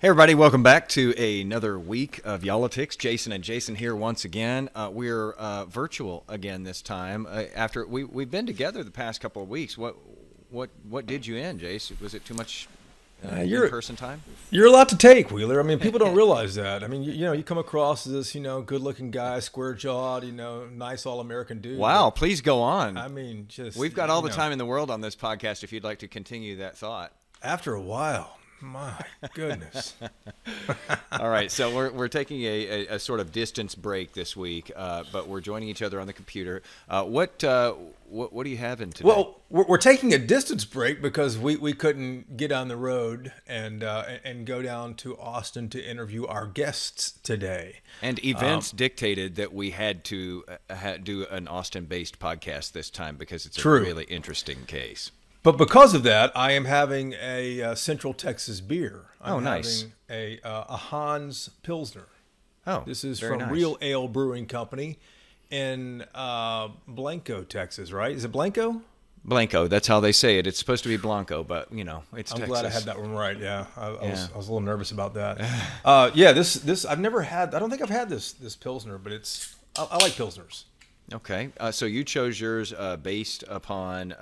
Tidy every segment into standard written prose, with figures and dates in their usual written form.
Hey everybody, welcome back to another week of Y'all-itics. Jason and Jason here once again. We're virtual again this time. After we've been together the past couple of weeks. What did you end, Jason? Was it too much in-person time? You're a lot to take, Wheeler. I mean, people don't realize that. I mean, you know, you come across as this, you know, good-looking guy, square-jawed, you know, nice all-American dude. Wow, please go on. I mean, just we've got all the time in the world on this podcast if you'd like to continue that thought. After a while. My goodness. All right, so we're taking a sort of distance break this week, but we're joining each other on the computer. What do you have in today? Well, we're taking a distance break because we couldn't get on the road and go down to Austin to interview our guests today. And events dictated that we had to do an Austin-based podcast this time because it's a really interesting case. But because of that, I am having a Central Texas beer. I'm having a Hans Pilsner. Oh, this is from Real Ale Brewing Company in Blanco, Texas, right? Is it Blanco? Blanco. That's how they say it. It's supposed to be Blanco, but, you know, it's Texas. I'm glad I had that one right, yeah. I was a little nervous about that. Yeah, this I've never had. I don't think I've had this Pilsner, but it's I like Pilsners. Okay, so you chose yours based upon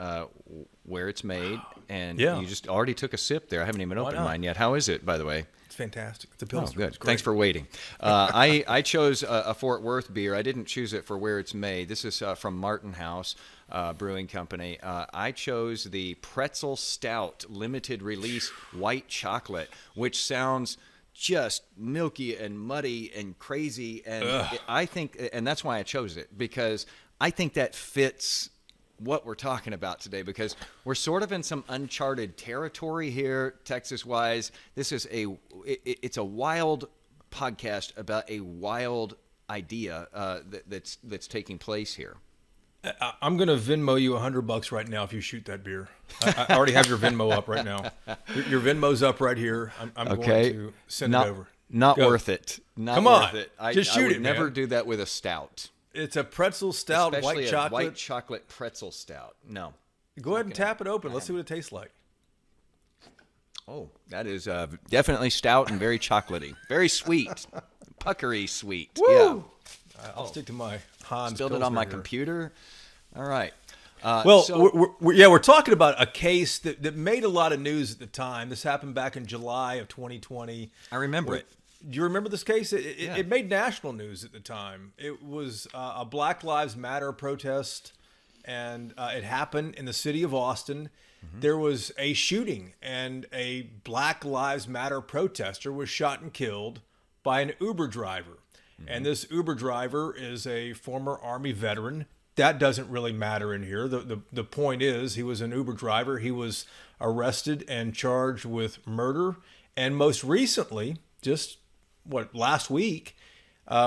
where it's made, and you just already took a sip there. I haven't even opened mine yet. How is it, by the way? It's fantastic. It's a Pilsner. Oh, good. Thanks for waiting. I chose a Fort Worth beer. I didn't choose it for where it's made. This is from Martin House Brewing Company. I chose the Pretzel Stout Limited Release White Chocolate, which sounds just milky and muddy and crazy, and and that's why I chose it, because I think that fits what we're talking about today, because we're sort of in some uncharted territory here, Texas wise. This is it's a wild podcast about a wild idea that's taking place here. I'm going to Venmo you $100 right now if you shoot that beer. I already have your Venmo up right now. Your Venmo's up right here. I'm going to send it over. Not worth it. Not worth it. Come on. Just shoot it, man. I would never do that with a stout. It's a pretzel stout, white chocolate. Especially a white chocolate pretzel stout. No. Go ahead and tap it open. Let's see what it tastes like. Oh, that is definitely stout and very chocolatey. Very sweet. Puckery sweet. Woo! Yeah. I'll stick to my Hans Pilsner. Spilled it on my computer. All right. Well, so we're talking about a case that made a lot of news at the time. This happened back in July of 2020. I remember it. Do you remember this case? It made national news at the time. It was a Black Lives Matter protest, and it happened in the city of Austin. Mm-hmm. There was a shooting, and a Black Lives Matter protester was shot and killed by an Uber driver. And this Uber driver is a former Army veteran. That doesn't really matter in here. The point is, he was an Uber driver. He was arrested and charged with murder. And most recently, just last week,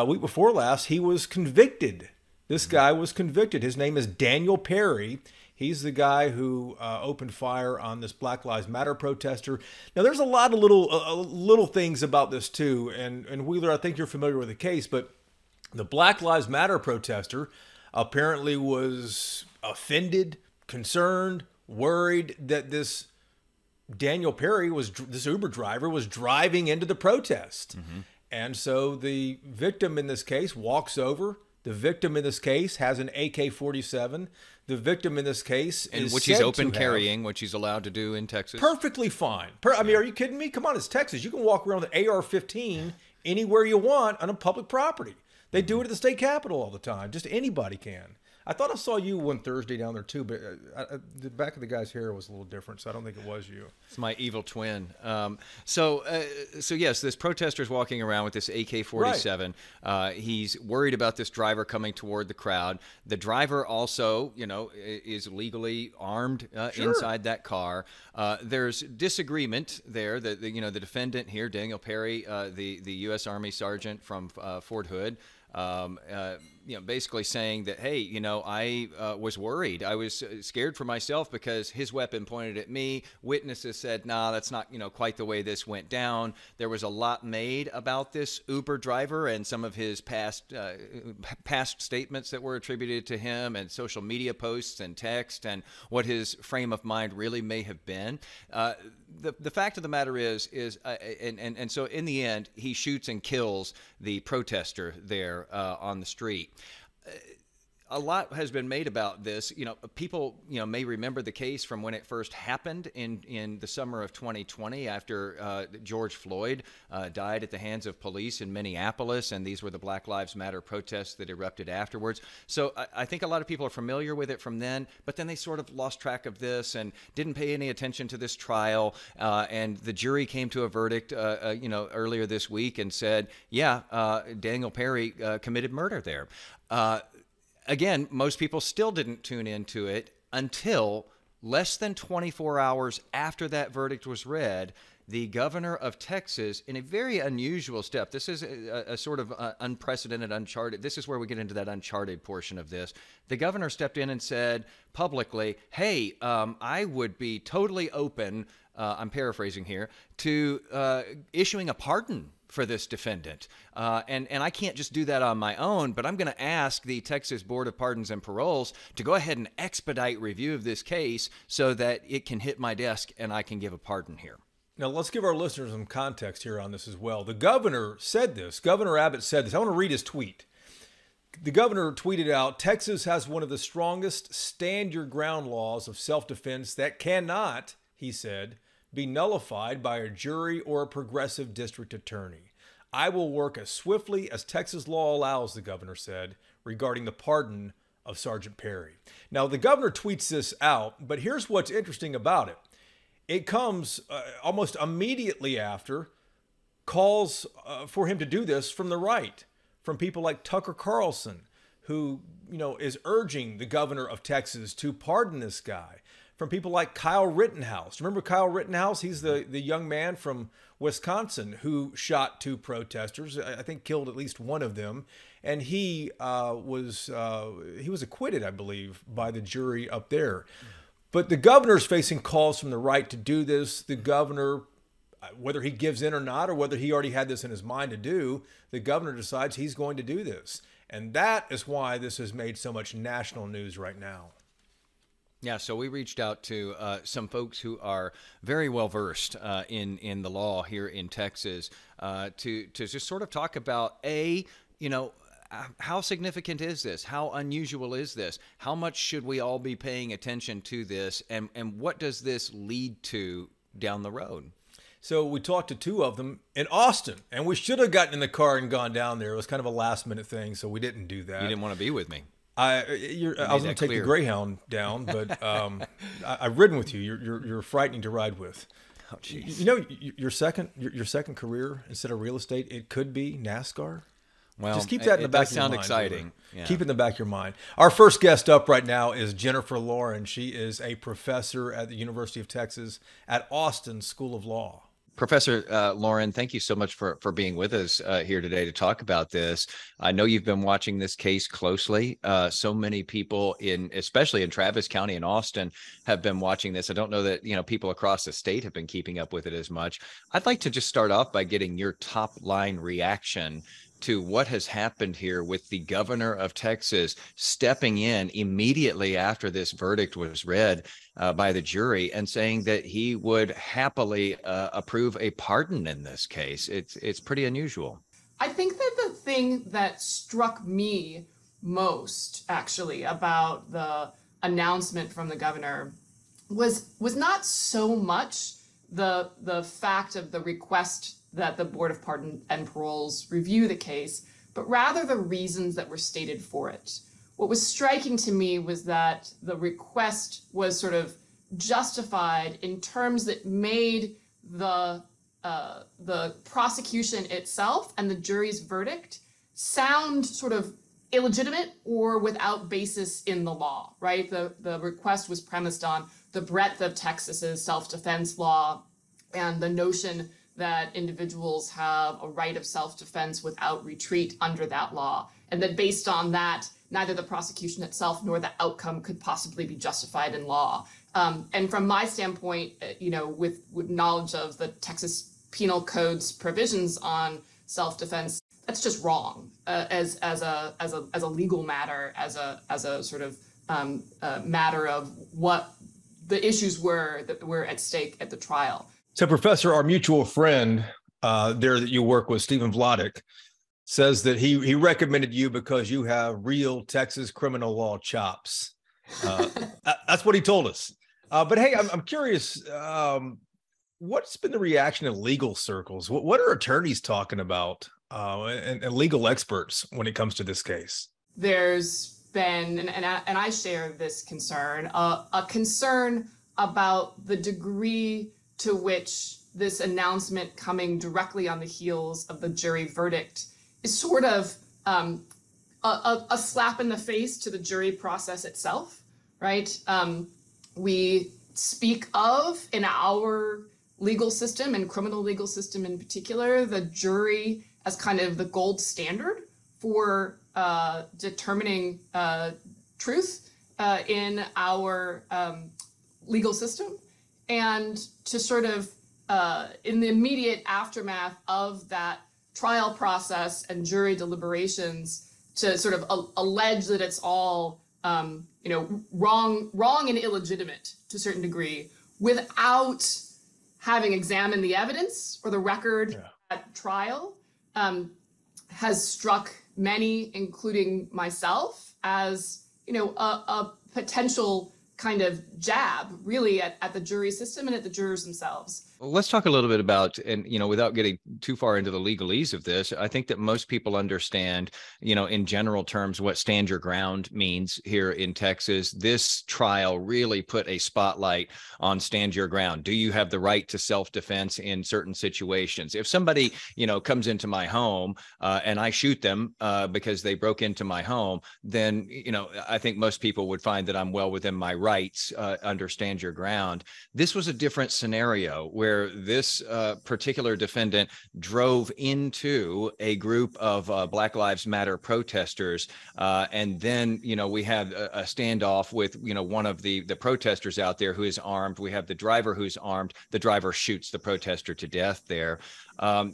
week before last, he was convicted. This guy was convicted. His name is Daniel Perry. He's the guy who opened fire on this Black Lives Matter protester. Now, there's a lot of little things about this, too. And Wheeler, I think you're familiar with the case, but the Black Lives Matter protester apparently was offended, concerned, worried that this Daniel Perry, this Uber driver, was driving into the protest. Mm-hmm. And so the victim in this case walks over. The victim in this case has an AK-47. The victim in this case is which he's open carrying, which he's allowed to do in Texas. Perfectly fine. I mean, are you kidding me? Come on, it's Texas. You can walk around with an AR-15 anywhere you want on a public property. They do it at the state capitol all the time. Just anybody can. I thought I saw you one Thursday down there too, but the back of the guy's hair was a little different, so I don't think it was you. It's my evil twin. So yes, this protester's walking around with this AK-47. Right. He's worried about this driver coming toward the crowd. The driver also, you know, is legally armed inside that car. There's disagreement there. The defendant here, Daniel Perry, the U.S. Army sergeant from Fort Hood. You know, basically saying that, hey, you know, I was worried. I was scared for myself because his weapon pointed at me. Witnesses said, nah, that's not, you know, quite the way this went down. There was a lot made about this Uber driver and some of his past statements that were attributed to him and social media posts and text and what his frame of mind really may have been. the fact of the matter is, and so in the end, he shoots and kills the protester there on the street. A lot has been made about this. You know, people, you know, may remember the case from when it first happened in the summer of 2020 after George Floyd died at the hands of police in Minneapolis, and these were the Black Lives Matter protests that erupted afterwards. So I think a lot of people are familiar with it from then, but then they sort of lost track of this and didn't pay any attention to this trial, and the jury came to a verdict, you know, earlier this week and said, yeah, Daniel Perry committed murder there. Again, most people still didn't tune into it until less than 24 hours after that verdict was read. The governor of Texas, in a very unusual step, this is a sort of unprecedented, uncharted, this is where we get into that uncharted portion of this. The governor stepped in and said publicly, hey, I would be totally open, I'm paraphrasing here, to issuing a pardon for this defendant. And I can't just do that on my own, but I'm going to ask the Texas Board of Pardons and Paroles to go ahead and expedite review of this case so that it can hit my desk and I can give a pardon here. Now, let's give our listeners some context here on this as well. The governor said this. Governor Abbott said this. I want to read his tweet. The governor tweeted out, Texas has one of the strongest stand-your-ground laws of self-defense that cannot, he said, be nullified by a jury or a progressive district attorney. I will work as swiftly as Texas law allows, the governor said, regarding the pardon of Sergeant Perry. Now, the governor tweets this out, but here's what's interesting about it. It comes almost immediately after calls for him to do this from the right, from people like Tucker Carlson, who, you know, is urging the governor of Texas to pardon this guy. From people like Kyle Rittenhouse. Remember Kyle Rittenhouse? He's the young man from Wisconsin who shot two protesters. I think killed at least one of them, and he was acquitted, I believe, by the jury up there. But the governor's facing calls from the right to do this. The governor, whether he gives in or not, or whether he already had this in his mind to do, the governor decides he's going to do this, and that is why this has made so much national news right now. Yeah, so we reached out to some folks who are very well versed in the law here in Texas to just sort of talk about, A, you know, how significant is this? How unusual is this? How much should we all be paying attention to this? And what does this lead to down the road? So we talked to two of them in Austin, and we should have gotten in the car and gone down there. It was kind of a last-minute thing, so we didn't do that. You didn't want to be with me. I was going to take the Greyhound down, but I've ridden with you. You're frightening to ride with. Oh, geez. You know, your second career instead of real estate, it could be NASCAR. Well, just keep that in the back of your mind. It does sound exciting. Yeah. Keep it in the back of your mind. Our first guest up right now is Jennifer Lauren. She is a professor at the University of Texas at Austin School of Law. Professor Lauren, thank you so much for being with us here today to talk about this. I know you've been watching this case closely. So many people, especially in Travis County and Austin, have been watching this. I don't know that, you know, people across the state have been keeping up with it as much. I'd like to just start off by getting your top line reaction to what has happened here with the governor of Texas stepping in immediately after this verdict was read by the jury and saying that he would happily approve a pardon in this case. It's pretty unusual. I think that the thing that struck me most, actually, about the announcement from the governor was not so much the fact of the request that the Board of Pardon and Paroles review the case, but rather the reasons that were stated for it. What was striking to me was that the request was sort of justified in terms that made the prosecution itself and the jury's verdict sound sort of illegitimate or without basis in the law, right? The request was premised on the breadth of Texas's self-defense law and the notion that individuals have a right of self-defense without retreat under that law, and that based on that, neither the prosecution itself nor the outcome could possibly be justified in law. And from my standpoint, you know, with knowledge of the Texas Penal Code's provisions on self-defense, that's just wrong as a legal matter, as a sort of matter of what the issues were that were at stake at the trial. So, Professor, our mutual friend there that you work with, Stephen Vladek, says that he recommended you because you have real Texas criminal law chops. That's what he told us. But hey, I'm curious, what's been the reaction in legal circles? What are attorneys talking about and legal experts when it comes to this case? There's been, and I share this concern, a concern about the degree to which this announcement coming directly on the heels of the jury verdict is sort of a slap in the face to the jury process itself, right? We speak of, in our legal system and criminal legal system in particular, the jury as kind of the gold standard for determining truth in our legal system. And to sort of, in the immediate aftermath of that trial process and jury deliberations, to sort of allege that it's all, wrong and illegitimate to a certain degree, without having examined the evidence or the record at trial, has struck many, including myself, as, a potential kind of jab really at the jury system and at the jurors themselves. Well, let's talk a little bit about, and without getting too far into the legalese of this, I think that most people understand, in general terms, what stand your ground means here in Texas. This trial really put a spotlight on stand your ground. Do you have the right to self-defense in certain situations? If somebody, comes into my home and I shoot them because they broke into my home, then, I think most people would find that I'm well within my rights under stand your ground. This was a different scenario where this particular defendant drove into a group of Black Lives Matter protesters. And then, we have a standoff with, one of the protesters out there who is armed. We have the driver who's armed. The driver shoots the protester to death there.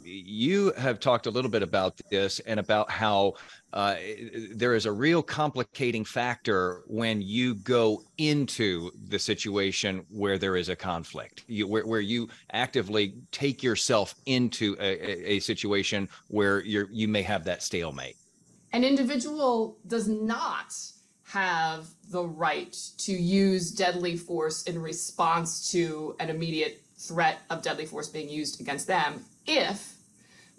You have talked a little bit about this and about how there is a real complicating factor when you go into the situation where there is a conflict, where you actively take yourself into a situation where you may have that stalemate. An individual does not have the right to use deadly force in response to an immediate threat of deadly force being used against them if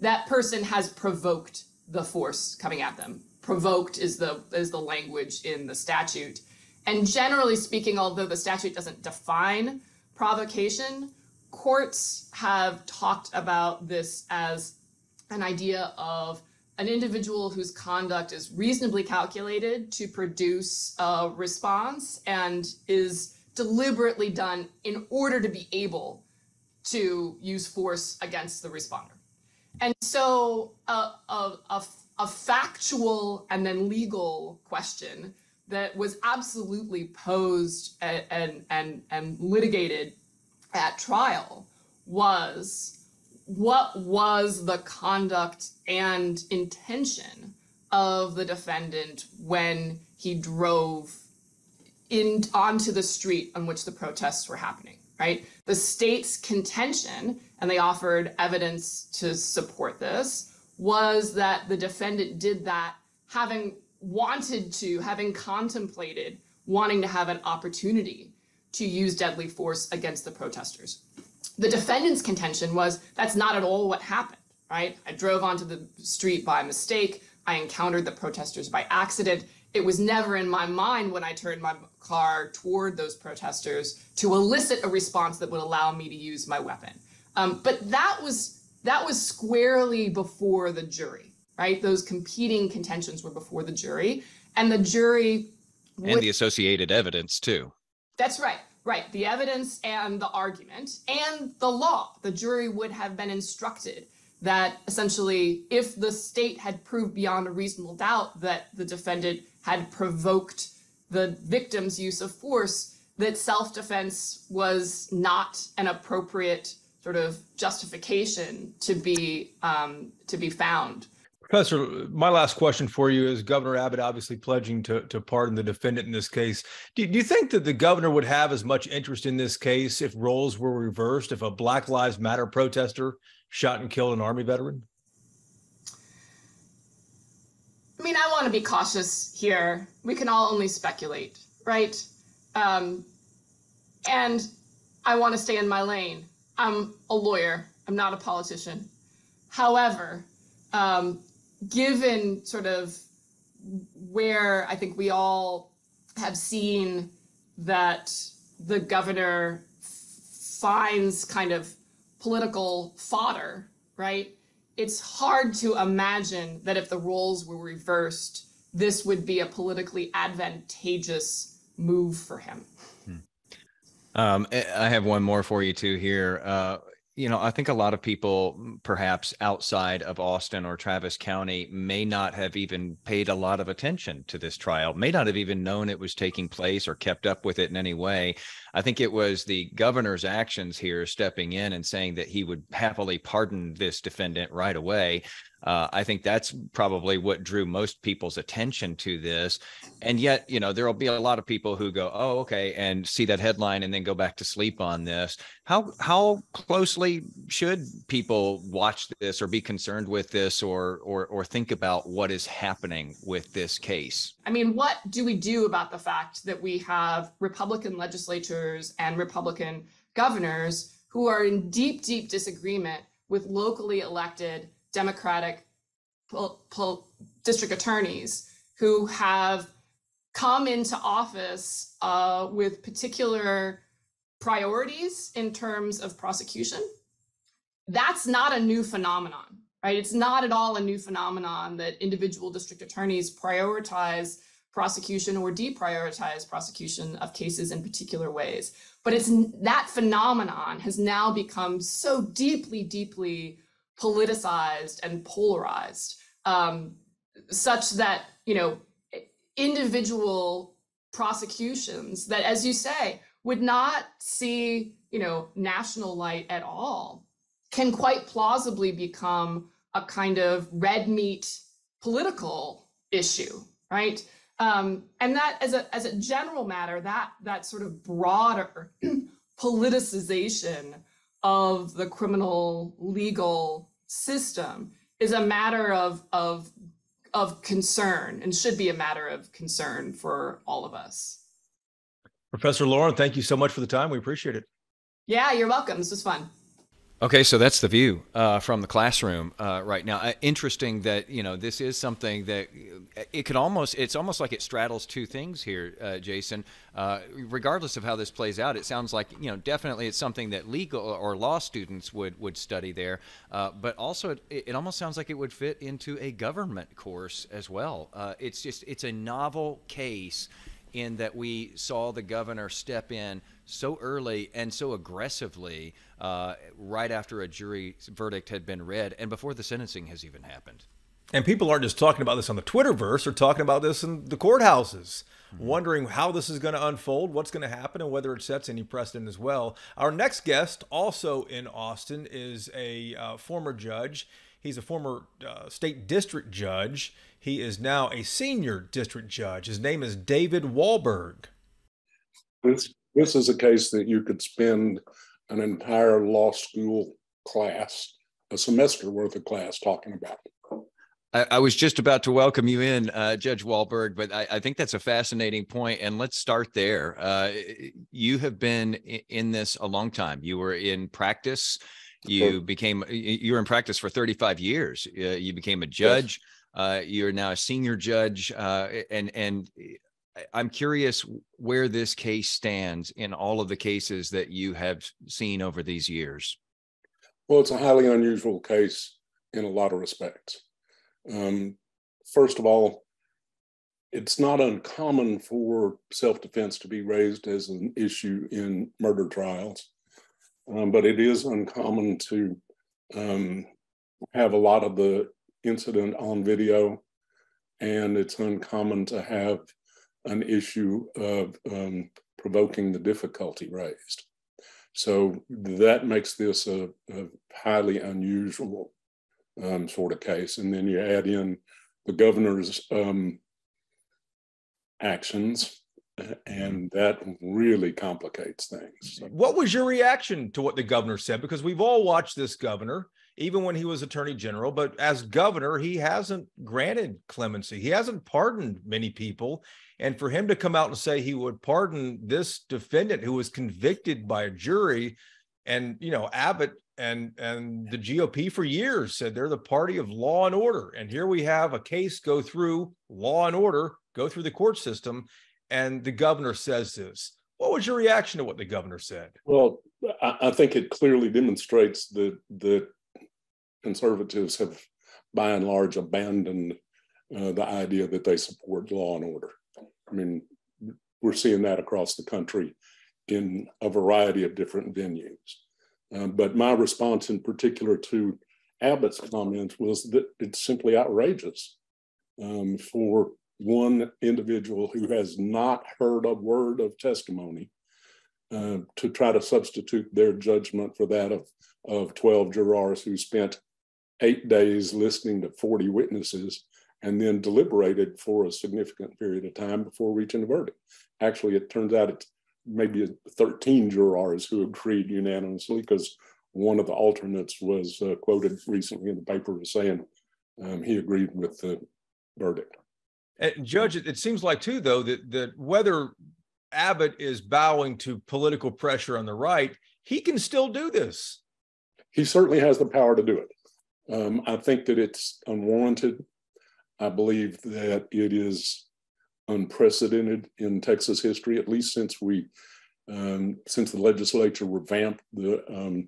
that person has provoked the force coming at them. Provoked is the language in the statute. And generally speaking, although the statute doesn't define provocation, courts have talked about this as an idea of an individual whose conduct is reasonably calculated to produce a response and is deliberately done in order to be able to use force against the responder. And so a factual and then legal question that was absolutely posed and litigated at trial was, what was the conduct and intention of the defendant when he drove onto the street on which the protests were happening? Right? The state's contention, and they offered evidence to support this, was that the defendant did that having contemplated wanting to have an opportunity to use deadly force against the protesters. The defendant's contention was that's not at all what happened, right? I drove onto the street by mistake. I encountered the protesters by accident. It was never in my mind when I turned my car toward those protesters to elicit a response that would allow me to use my weapon. But that was squarely before the jury, right? Those competing contentions were before the jury, and the jury and the associated evidence too. That's right. Right. The evidence and the argument and the law. The jury would have been instructed that essentially if the state had proved beyond a reasonable doubt that the defendant had provoked the victim's use of force, that self-defense was not an appropriate sort of justification to be found. Professor, my last question for you is Governor Abbott obviously pledging to pardon the defendant in this case. Do you think that the governor would have as much interest in this case if roles were reversed, if a Black Lives Matter protester shot and killed an Army veteran? I mean, I want to be cautious here. We can all only speculate, right? And I want to stay in my lane. I'm a lawyer. I'm not a politician. However, given sort of where I think we all have seen that the governor finds kind of political fodder, right? It's hard to imagine that if the roles were reversed, this would be a politically advantageous move for him. I have one more for you too here. You know, I think a lot of people perhaps outside of Austin or Travis County may not have even paid a lot of attention to this trial, may not have even known it was taking place or kept up with it in any way. I think it was the governor's actions here stepping in and saying that he would happily pardon this defendant right away. I think that's probably what drew most people's attention to this. And yet, you know, there'll be a lot of people who go, oh, okay, and see that headline and then go back to sleep on this. How closely should people watch this or be concerned with this or think about what is happening with this case? I mean, what do we do about the fact that we have Republican legislatures and Republican governors who are in deep, deep disagreement with locally elected Democratic district attorneys who have come into office with particular priorities in terms of prosecution? That's not a new phenomenon, right? It's not at all a new phenomenon that individual district attorneys prioritize prosecution or deprioritize prosecution of cases in particular ways. But it's that phenomenon has now become so deeply, deeply politicized and polarized, such that, you know, individual prosecutions that, as you say, would not see, you know, national light at all, can quite plausibly become a kind of red meat political issue, right? And that, as a general matter, that sort of broader politicization of the criminal legal system is a matter of concern and should be a matter of concern for all of us. Professor Lauren, thank you so much for the time. We appreciate it. Yeah, you're welcome. This was fun. Okay, so that's the view from the classroom right now. Interesting that, you know, this is something that it could almost, it's almost like it straddles two things here, Jason. Regardless of how this plays out, it sounds like, you know, definitely it's something that legal or law students would study there. But also it almost sounds like it would fit into a government course as well. It's just, it's a novel case in that we saw the governor step in so early and so aggressively right after a jury verdict had been read and before the sentencing has even happened. And people aren't just talking about this on the Twitterverse, they're talking about this in the courthouses, wondering how this is going to unfold, what's going to happen, and whether it sets any precedent as well. Our next guest, also in Austin, is a former judge. He's a former state district judge. He is now a senior district judge. His name is David Wahlberg. This is a case that you could spend an entire law school class, a semester worth of class, talking about. I was just about to welcome you in, Judge Wahlberg, but I think that's a fascinating point, and let's start there. You have been in this a long time. You were in practice. You were in practice for 35 years. You became a judge. Yes. You're now a senior judge. And I'm curious where this case stands in all of the cases that you have seen over these years. Well, it's a highly unusual case in a lot of respects. First of all, it's not uncommon for self-defense to be raised as an issue in murder trials. But it is uncommon to have a lot of the incident on video, and it's uncommon to have an issue of provoking the difficulty raised. So that makes this a highly unusual sort of case. And then you add in the governor's actions, and that really complicates things. So. What was your reaction to what the governor said? Because we've all watched this governor, even when he was attorney general, but as governor, he hasn't granted clemency. He hasn't pardoned many people. And for him to come out and say he would pardon this defendant who was convicted by a jury, and, you know, Abbott and the GOP for years said they're the party of law and order. And here we have a case go through law and order, go through the court system, and the governor says this. What was your reaction to what the governor said? Well, I think it clearly demonstrates that conservatives have, by and large, abandoned the idea that they support law and order. I mean, we're seeing that across the country in a variety of different venues. But my response in particular to Abbott's comments was that it's simply outrageous for one individual who has not heard a word of testimony to try to substitute their judgment for that of 12 jurors who spent 8 days listening to 40 witnesses and then deliberated for a significant period of time before reaching a verdict. Actually, it turns out it's maybe 13 jurors who agreed unanimously, because one of the alternates was quoted recently in the paper as saying he agreed with the verdict. And Judge, it seems like too, though, that whether Abbott is bowing to political pressure on the right, he can still do this. He certainly has the power to do it. I think that it's unwarranted. I believe that it is unprecedented in Texas history, at least since the legislature revamped the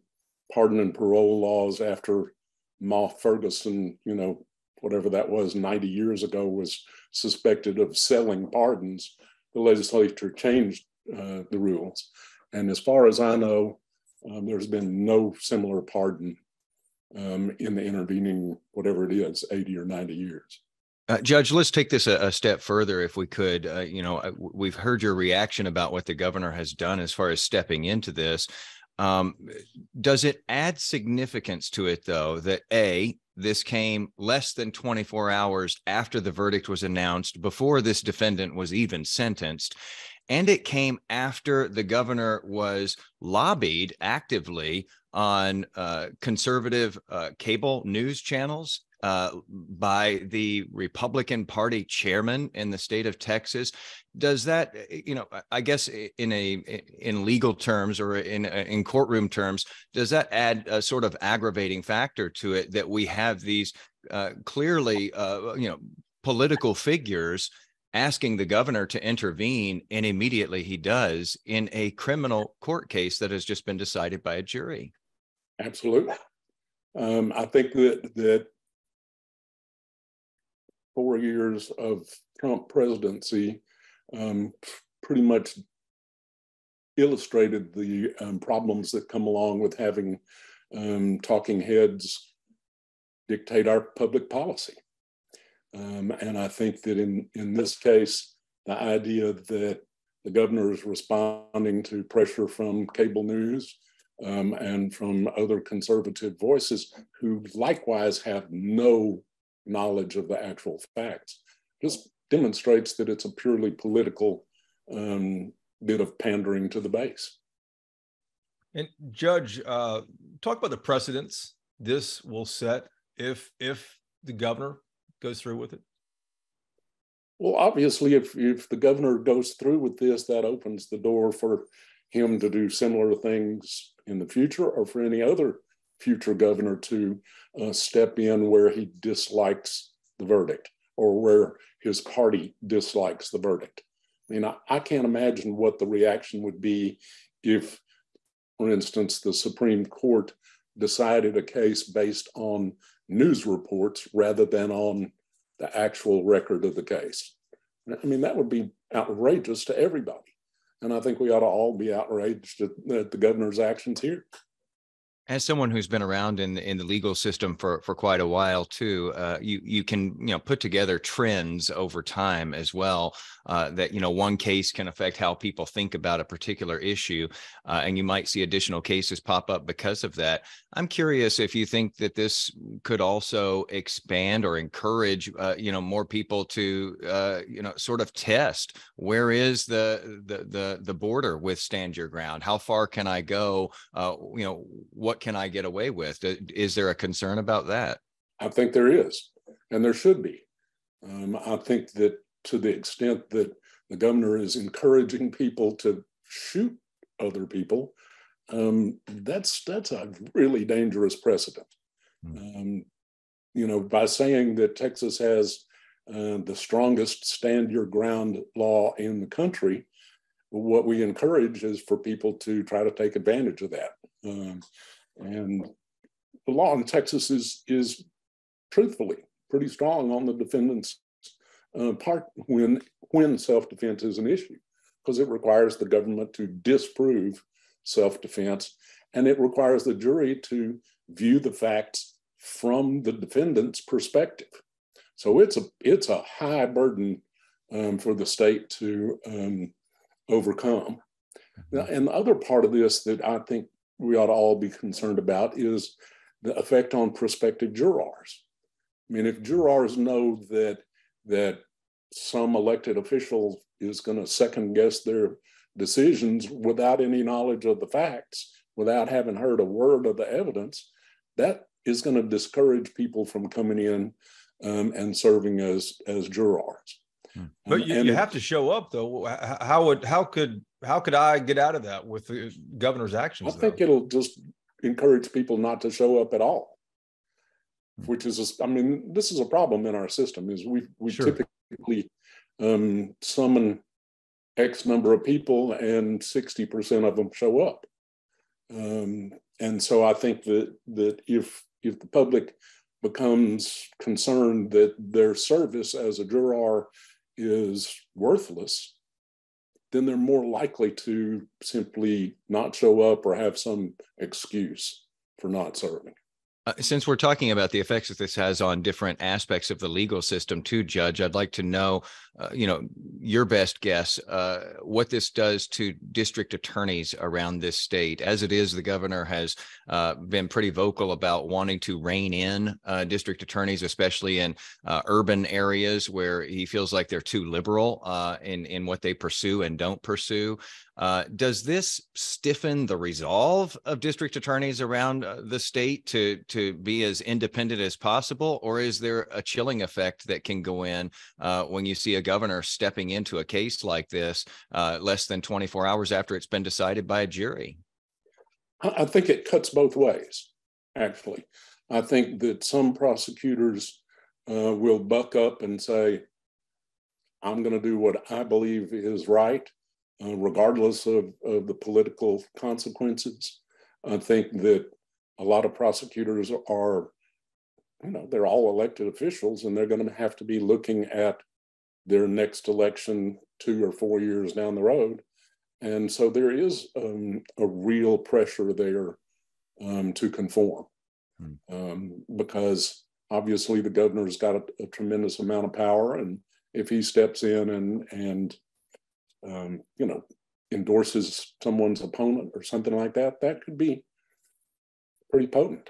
pardon and parole laws after Ma Ferguson, you know, whatever that was, 90 years ago, was suspected of selling pardons. The legislature changed the rules. And as far as I know, there's been no similar pardon in the intervening, whatever it is, 80 or 90 years. Judge, let's take this a step further, if we could. You know, we've heard your reaction about what the governor has done as far as stepping into this. Does it add significance to it, though, that A, this came less than 24 hours after the verdict was announced, before this defendant was even sentenced, and it came after the governor was lobbied actively on conservative cable news channels by the Republican Party chairman in the state of Texas? Does that, you know, I guess in legal terms or in courtroom terms, does that add a sort of aggravating factor to it, that we have these clearly, you know, political figures asking the governor to intervene, and immediately he does in a criminal court case that has just been decided by a jury? Absolutely. I think that 4 years of Trump presidency pretty much illustrated the problems that come along with having talking heads dictate our public policy. And I think that in this case, the idea that the governor is responding to pressure from cable news and from other conservative voices who likewise have no knowledge of the actual facts just demonstrates that it's a purely political bit of pandering to the base. And Judge, talk about the precedents this will set if the governor goes through with it. Well, obviously, if the governor goes through with this, that opens the door for him to do similar things in the future, or for any other future governor to step in where he dislikes the verdict or where his party dislikes the verdict. I mean, I can't imagine what the reaction would be if, for instance, the Supreme Court decided a case based on news reports rather than on the actual record of the case. I mean, that would be outrageous to everybody. And I think we ought to all be outraged at the governor's actions here. As someone who's been around in the legal system for quite a while too, you can put together trends over time as well. That one case can affect how people think about a particular issue, and you might see additional cases pop up because of that. I'm curious if you think that this could also expand or encourage more people to sort of test where is the border with stand your ground? How far can I go? What can I get away with? Is there a concern about that? I think there is, and there should be. I think that to the extent that the governor is encouraging people to shoot other people, that's a really dangerous precedent. By saying that Texas has the strongest stand your ground law in the country, what we encourage is for people to try to take advantage of that. And the law in Texas is truthfully pretty strong on the defendant's part when self-defense is an issue, because it requires the government to disprove self-defense, and it requires the jury to view the facts from the defendant's perspective. So it's a high burden for the state to overcome. Now, and the other part of this that I think we ought to all be concerned about is the effect on prospective jurors. I mean, if jurors know that some elected official is going to second guess their decisions without any knowledge of the facts, without having heard a word of the evidence, that is going to discourage people from coming in and serving as jurors. But you have to show up, though. How could I get out of that with the governor's actions? I think it'll just encourage people not to show up at all, which is, this is a problem in our system. Is we typically summon X number of people and 60% of them show up, and so I think that if the public becomes concerned that their service as a juror is worthless, then they're more likely to simply not show up or have some excuse for not serving. Since we're talking about the effects that this has on different aspects of the legal system too, Judge, I'd like to know, your best guess, what this does to district attorneys around this state. As it is, the governor has been pretty vocal about wanting to rein in district attorneys, especially in urban areas where he feels like they're too liberal in what they pursue and don't pursue. Does this stiffen the resolve of district attorneys around the state to be as independent as possible, or is there a chilling effect that can go in when you see a governor stepping into a case like this less than 24 hours after it's been decided by a jury? I think it cuts both ways, actually. I think that some prosecutors will buck up and say, I'm going to do what I believe is right, regardless of the political consequences. I think that a lot of prosecutors are, they're all elected officials, and they're going to have to be looking at their next election 2 or 4 years down the road. And so there is a real pressure there to conform, because obviously the governor's got a tremendous amount of power. And if he steps in and endorses someone's opponent or something like that, that could be pretty potent.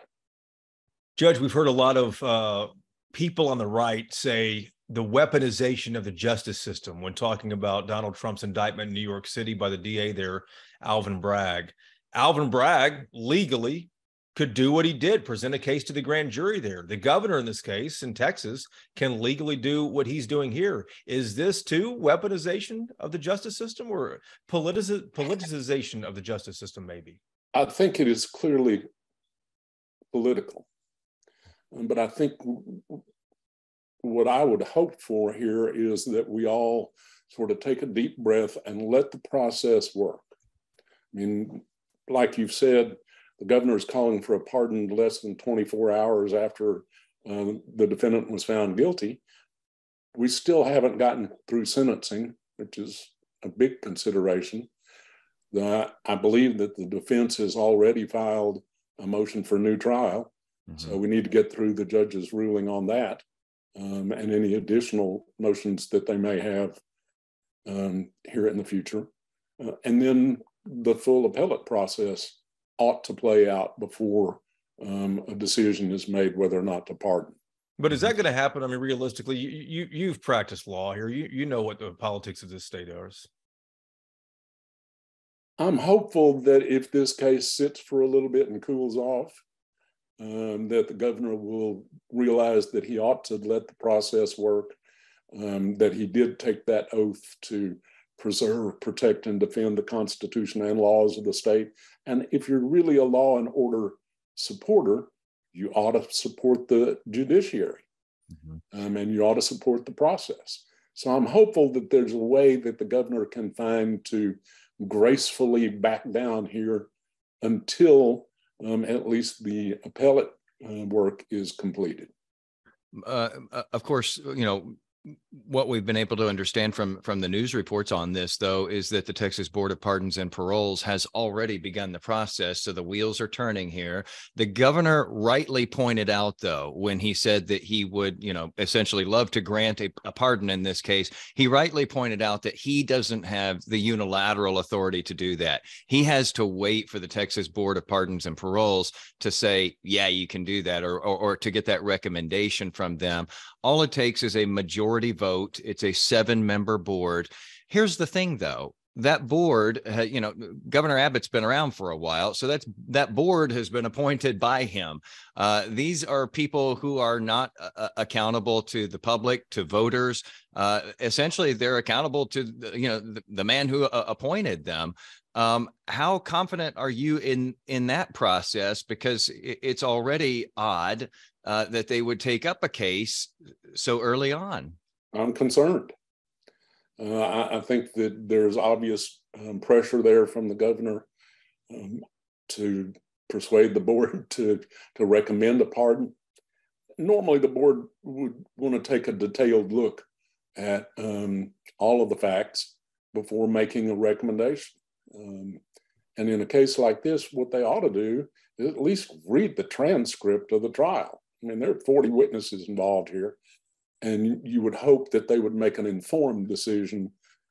Judge, we've heard a lot of people on the right say the weaponization of the justice system when talking about Donald Trump's indictment in New York City by the DA there, Alvin Bragg. Alvin Bragg legally could do what he did, present a case to the grand jury there. The governor in this case in Texas can legally do what he's doing here. Is this too weaponization of the justice system, or politicization of the justice system maybe? I think it is clearly political. But I think what I would hope for here is that we all sort of take a deep breath and let the process work. I mean, like you've said, the governor is calling for a pardon less than 24 hours after the defendant was found guilty. We still haven't gotten through sentencing, which is a big consideration. I believe that the defense has already filed a motion for new trial. So we need to get through the judge's ruling on that and any additional motions that they may have here in the future. And then the full appellate process ought to play out before a decision is made whether or not to pardon. But is that going to happen? I mean, realistically, you've practiced law here. You know what the politics of this state are. I'm hopeful that if this case sits for a little bit and cools off, that the governor will realize that he ought to let the process work, that he did take that oath to preserve, protect, and defend the Constitution and laws of the state. And if you're really a law and order supporter, you ought to support the judiciary, and you ought to support the process. So I'm hopeful that there's a way that the governor can find to gracefully back down here until at least the appellate work is completed. Of course, you know, what we've been able to understand from the news reports on this, though, is that the Texas Board of Pardons and Paroles has already begun the process. So the wheels are turning here. The governor rightly pointed out, though, when he said that he would, you know, essentially love to grant a pardon in this case, he rightly pointed out that he doesn't have the unilateral authority to do that. He has to wait for the Texas Board of Pardons and Paroles to say, yeah, you can do that, or to get that recommendation from them. All it takes is a majority vote. It's a 7-member board. Here's the thing, though. That board, you know, Governor Abbott's been around for a while, so that board has been appointed by him. These are people who are not accountable to the public, to voters. Essentially, they're accountable to, you know, the man who appointed them. How confident are you in that process? Because it's already odd that they would take up a case so early on. I'm concerned. I think that there's obvious pressure there from the governor to persuade the board to recommend a pardon. Normally, the board would want to take a detailed look at all of the facts before making a recommendation. And in a case like this, what they ought to do is at least read the transcript of the trial. I mean, there are 40 witnesses involved here. And you would hope that they would make an informed decision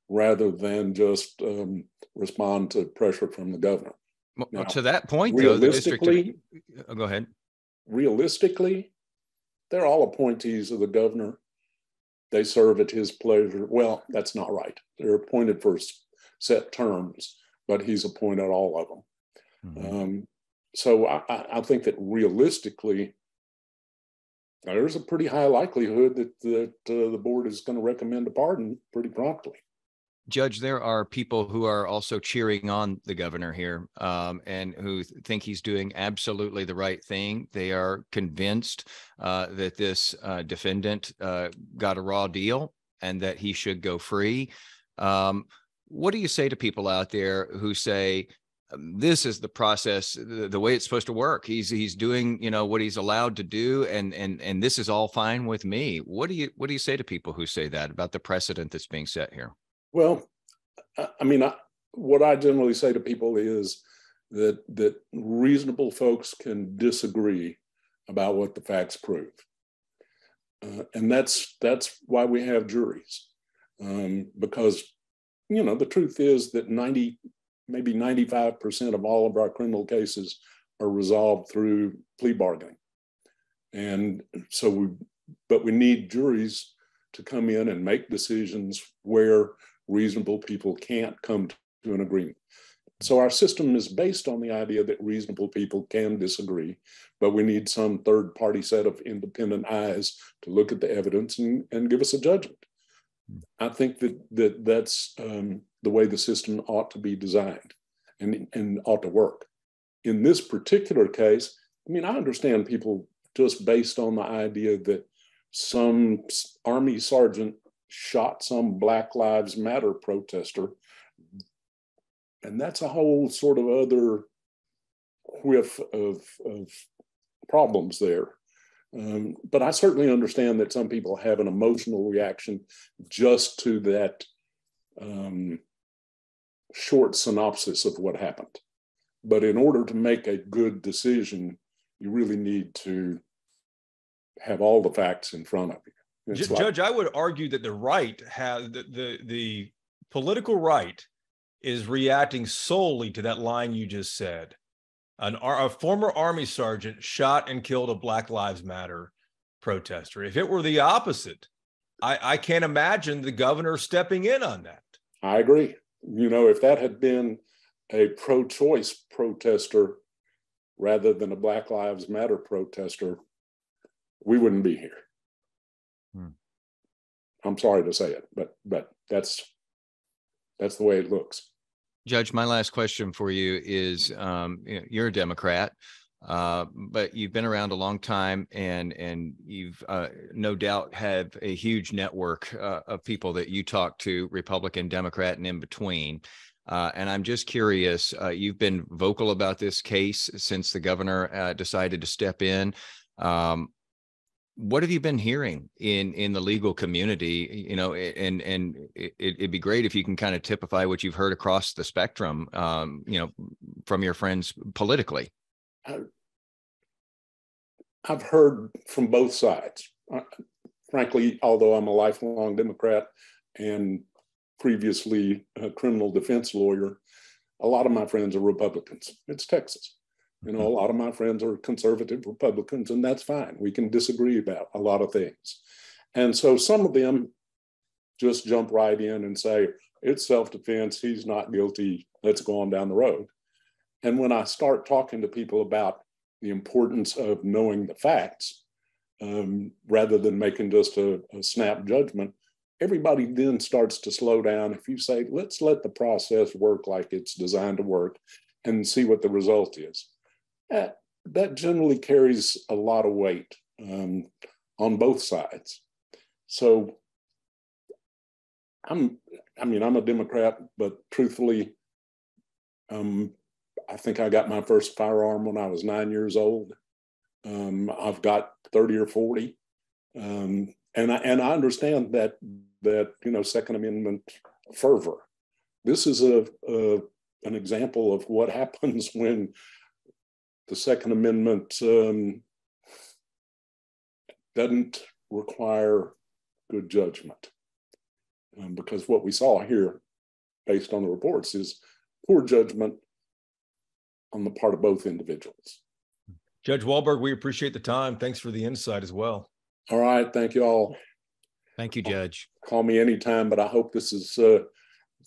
rather than just respond to pressure from the governor. Well, now, to that point, realistically, though, go ahead. Realistically, they're all appointees of the governor. They serve at his pleasure. Well, that's not right. They're appointed for set terms, but he's appointed all of them. So I think that realistically, there's a pretty high likelihood that the board is going to recommend a pardon pretty promptly. Judge, there are people who are also cheering on the governor here and who think he's doing absolutely the right thing. They are convinced that this defendant got a raw deal and that he should go free. What do you say to people out there who say, this is the process, the way it's supposed to work? He's doing, you know, what he's allowed to do, and this is all fine with me. What do you say to people who say that about the precedent that's being set here? Well, I mean, what I generally say to people is that reasonable folks can disagree about what the facts prove, and that's why we have juries, because you know the truth is that maybe 95% of all of our criminal cases are resolved through plea bargaining. And so but we need juries to come in and make decisions where reasonable people can't come to an agreement. So our system is based on the idea that reasonable people can disagree, but we need some third party set of independent eyes to look at the evidence and give us a judgment. I think that's the way the system ought to be designed and ought to work. In this particular case, I mean, I understand people just based on the idea that some army sergeant shot some Black Lives Matter protester. And that's a whole sort of other whiff of problems there. But I certainly understand that some people have an emotional reaction just to that short synopsis of what happened. But in order to make a good decision, you really need to have all the facts in front of you. Judge, I would argue that the right has the political right is reacting solely to that line you just said. A former Army sergeant shot and killed a Black Lives Matter protester. If it were the opposite, I can't imagine the governor stepping in on that. I agree. You know, if that had been a pro-choice protester rather than a Black Lives Matter protester, we wouldn't be here. I'm sorry to say it, but that's the way it looks. Judge, my last question for you is, you're a Democrat, but you've been around a long time, and you've no doubt have a huge network of people that you talk to, Republican, Democrat, and in between. And I'm just curious, you've been vocal about this case since the governor decided to step in. What have you been hearing in the legal community? You know, and it'd be great if you can kind of typify what you've heard across the spectrum, you know, from your friends politically. I've heard from both sides. Frankly, although I'm a lifelong Democrat and previously a criminal defense lawyer, a lot of my friends are Republicans. It's Texas. You know, a lot of my friends are conservative Republicans, and that's fine. We can disagree about a lot of things. And so some of them just jump right in and say, it's self-defense, he's not guilty, let's go on down the road. And when I start talking to people about the importance of knowing the facts, rather than making just a snap judgment, everybody then starts to slow down. If you say, let's let the process work like it's designed to work and see what the result is. That generally carries a lot of weight on both sides. So I'm a Democrat, but truthfully, I think I got my first firearm when I was 9 years old. I've got 30 or 40. And I understand that you know, Second Amendment fervor. This is an example of what happens when the Second Amendment doesn't require good judgment. Because what we saw here, based on the reports, is poor judgment on the part of both individuals. Judge Wahlberg, we appreciate the time. Thanks for the insight as well. All right. Thank you all. Thank you, Judge. Call me anytime, but I hope this is,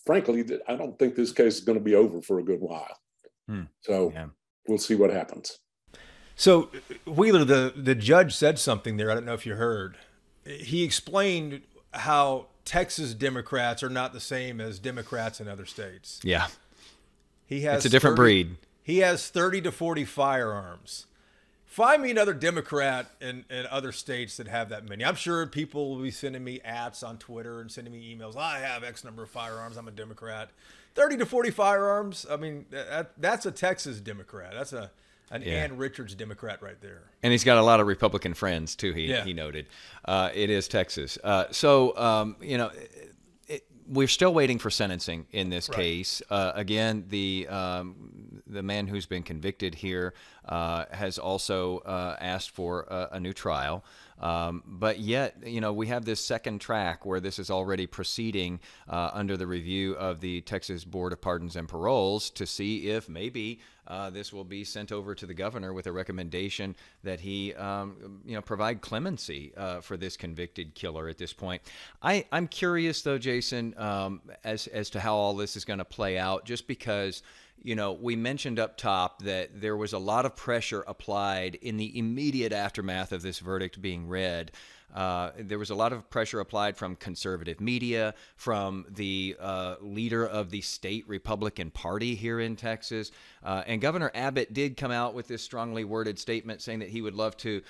frankly, I don't think this case is going to be over for a good while. So yeah. We'll see what happens. So Wheeler, the judge said something there. I don't know if you heard. He explained how Texas Democrats are not the same as Democrats in other states. Yeah. It's a different breed. He has 30 to 40 firearms. Find me another Democrat in other states that have that many. I'm sure people will be sending me ads on Twitter and sending me emails. I have X number of firearms. I'm a Democrat. 30 to 40 firearms. I mean, that's a Texas Democrat. That's an Ann Richards Democrat right there. And he's got a lot of Republican friends, too, he noted. It is Texas. You know, we're still waiting for sentencing in this case. Again, the man who's been convicted here has also asked for a new trial. But yet, you know, we have this second track where this is already proceeding under the review of the Texas Board of Pardons and Paroles to see if maybe this will be sent over to the governor with a recommendation that he, you know, provide clemency for this convicted killer at this point. I'm curious, though, Jason, as to how all this is going to play out, just because, you know, we mentioned up top that there was a lot of pressure applied in the immediate aftermath of this verdict being read. There was a lot of pressure applied from conservative media, from the leader of the state Republican Party here in Texas. And Governor Abbott did come out with this strongly worded statement saying that he would love to,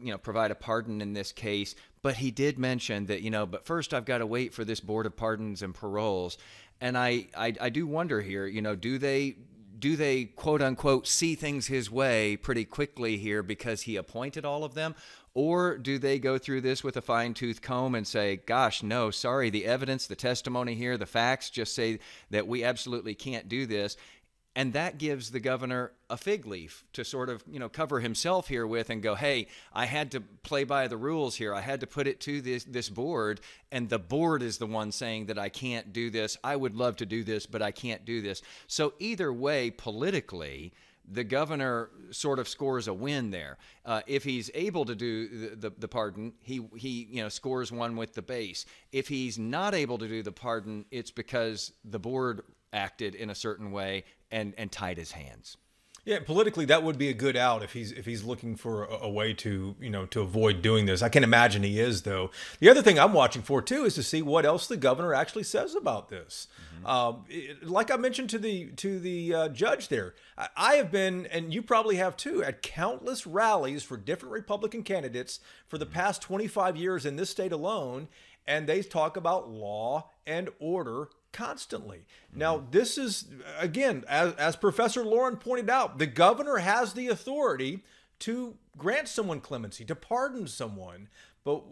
you know, provide a pardon in this case. But he did mention that, you know, but first I've got to wait for this Board of Pardons and Paroles. And I do wonder here, you know, do they quote unquote see things his way pretty quickly here because he appointed all of them? Or do they go through this with a fine-tooth comb and say, gosh, no, sorry, the evidence, the testimony here, the facts just say that we absolutely can't do this? And that gives the governor a fig leaf to sort of, you know, cover himself here with and go, hey, I had to play by the rules here. I had to put it to this board, and the board is the one saying that I can't do this. I would love to do this, but I can't do this. So either way, politically, the governor sort of scores a win there. If he's able to do the pardon, he you know, scores one with the base. If he's not able to do the pardon, it's because the board acted in a certain way and tied his hands. Yeah, politically, that would be a good out if he's looking for a way to, you know, to avoid doing this. I can't imagine he is, though. The other thing I'm watching for, too, is to see what else the governor actually says about this. Mm-hmm. Like I mentioned to the judge there, I have been, and you probably have, too, at countless rallies for different Republican candidates for the past 25 years in this state alone, and they talk about law and order constantly. Now, this is, again, as Professor Lauren pointed out, the governor has the authority to grant someone clemency, to pardon someone. But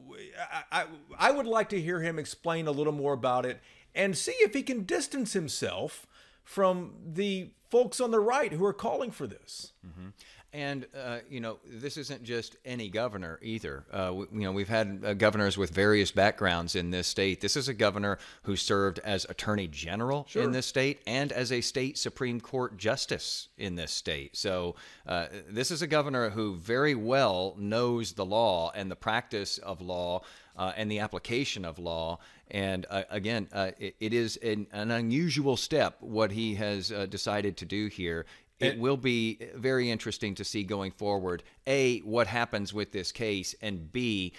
I would like to hear him explain a little more about it and see if he can distance himself from the folks on the right who are calling for this. Mm-hmm. And, you know, this isn't just any governor either. You know, we've had governors with various backgrounds in this state. This is a governor who served as attorney general in this state and as a state Supreme Court justice in this state. So this is a governor who very well knows the law and the practice of law and the application of law. And again, it is an unusual step, what he has decided to do here. It will be very interesting to see going forward, A, what happens with this case, and B,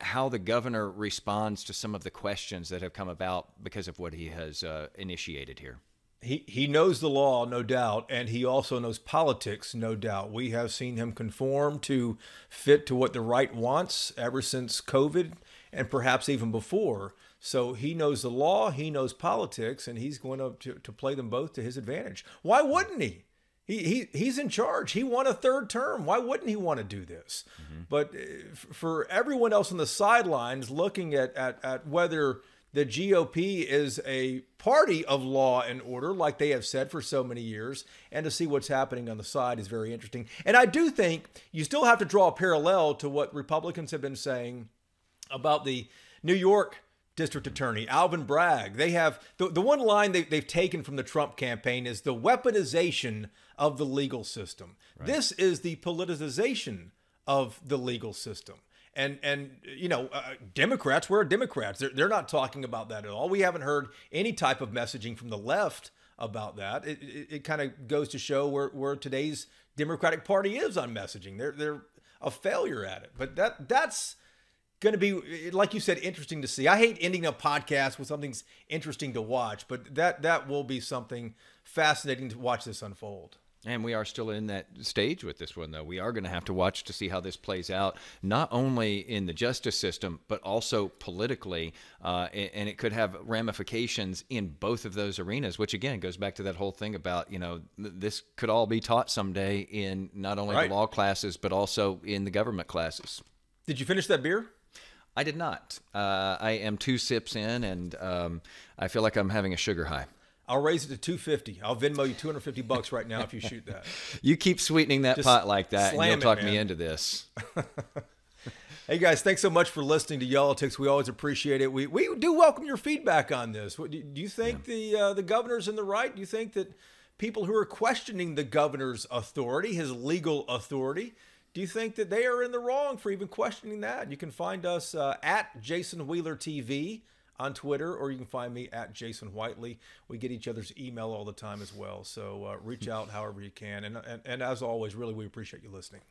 how the governor responds to some of the questions that have come about because of what he has initiated here. He knows the law, no doubt, and he also knows politics, no doubt. We have seen him conform to fit to what the right wants ever since COVID and perhaps even before. So he knows the law, he knows politics, and he's going to play them both to his advantage. Why wouldn't he? He's in charge. He won a third term. Why wouldn't he want to do this? Mm-hmm. But for everyone else on the sidelines looking at whether the GOP is a party of law and order, like they have said for so many years, and to see what's happening on the side is very interesting. And I do think you still have to draw a parallel to what Republicans have been saying about the New York District Attorney, Alvin Bragg. They have the one line they've taken from the Trump campaign is the weaponization of the legal system. Right. This is the politicization of the legal system. And you know, Democrats, where are Democrats? They're not talking about that at all. We haven't heard any type of messaging from the left about that. It kind of goes to show where today's Democratic Party is on messaging. They're a failure at it. But that's going to be, like you said, interesting to see. I hate ending a podcast with something's interesting to watch, but that will be something fascinating to watch this unfold. And we are still in that stage with this one, though. We are going to have to watch to see how this plays out, not only in the justice system, but also politically. And it could have ramifications in both of those arenas, which, again, goes back to that whole thing about, you know, this could all be taught someday in not only the law classes, but also in the government classes. Did you finish that beer? I did not. I am 2 sips in, and I feel like I'm having a sugar high. I'll raise it to 250. I'll Venmo you $250 right now if you shoot that. You keep sweetening that pot like that, and you'll talk me into this. Hey, guys, thanks so much for listening to Y'all-itics. We always appreciate it. We do welcome your feedback on this. Do you think the governor's in the right? Do you think that people who are questioning the governor's authority, his legal authority, do you think that they are in the wrong for even questioning that? You can find us at Jason Wheeler TV on Twitter, or you can find me at Jason Whiteley. We get each other's email all the time as well. So reach out however you can. And as always, really, we appreciate you listening.